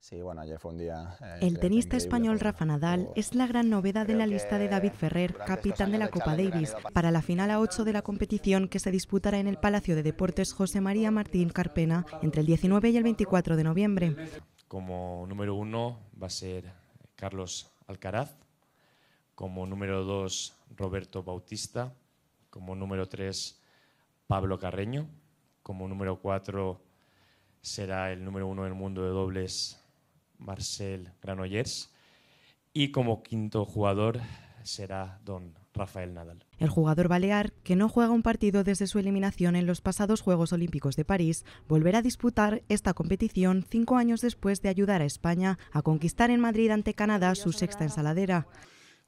Sí, bueno, ayer fue un día... El tenista español Rafa Nadal es la gran novedad en la lista de David Ferrer, capitán de la Copa Davis, para la final a 8 de la competición que se disputará en el Palacio de Deportes José María Martín Carpena entre el 19 y el 24 de noviembre. Como número 1 va a ser Carlos Alcaraz, como número 2 Roberto Bautista, como número 3 Pablo Carreño, como número 4 será el número 1 del mundo de dobles Marcel Granollers, y como quinto jugador será don Rafael Nadal. El jugador balear, que no juega un partido desde su eliminación en los pasados Juegos Olímpicos de París, volverá a disputar esta competición 5 años después de ayudar a España a conquistar en Madrid ante Canadá su sexta ensaladera.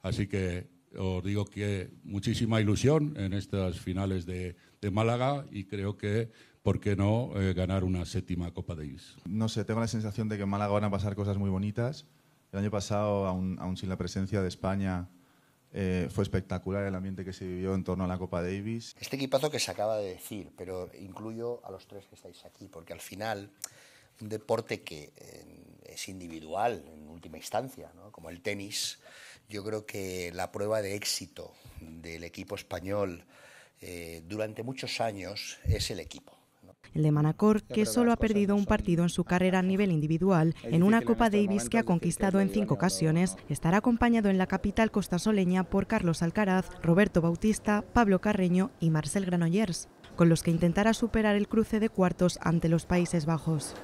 Así que os digo que muchísima ilusión en estas finales de Málaga, y creo que, ¿por qué no ganar una 7ª Copa Davis? No sé, tengo la sensación de que en Málaga van a pasar cosas muy bonitas. El año pasado, aún sin la presencia de España, fue espectacular el ambiente que se vivió en torno a la Copa Davis. Este equipazo que se acaba de decir, pero incluyo a los 3 que estáis aquí, porque al final un deporte que es individual en última instancia, ¿no?, como el tenis, yo creo que la prueba de éxito del equipo español durante muchos años es el equipo. El de Manacor, que solo ha perdido un partido en su carrera a nivel individual, en una Copa Davis que ha conquistado en 5 ocasiones, estará acompañado en la capital costasoleña por Carlos Alcaraz, Roberto Bautista, Pablo Carreño y Marcel Granollers, con los que intentará superar el cruce de cuartos ante los Países Bajos.